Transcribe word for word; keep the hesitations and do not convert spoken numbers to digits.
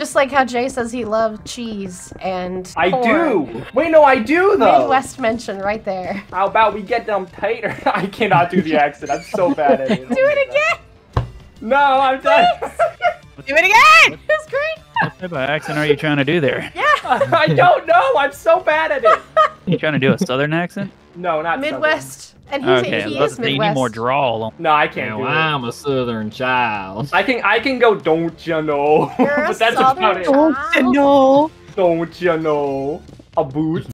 Just like how Jay says he loved cheese and I corn. do! Wait, no, I do, though! Midwest mention right there. How about we get them tighter? I cannot do the accent. I'm so bad at it. Do it again! No, I'm done! Do it again! It was great! What type of accent are you trying to do there? Yeah! I don't know! I'm so bad at it! Are you trying to do a southern accent? No, not Midwest. Southern. And he's, okay, he is Midwest. You need more drawl. No, I can't. No, do I'm it. a southern child. I can I can go. Don't you know? You're but a that's southern about child. It. Don't you know? Don't you know? A boot.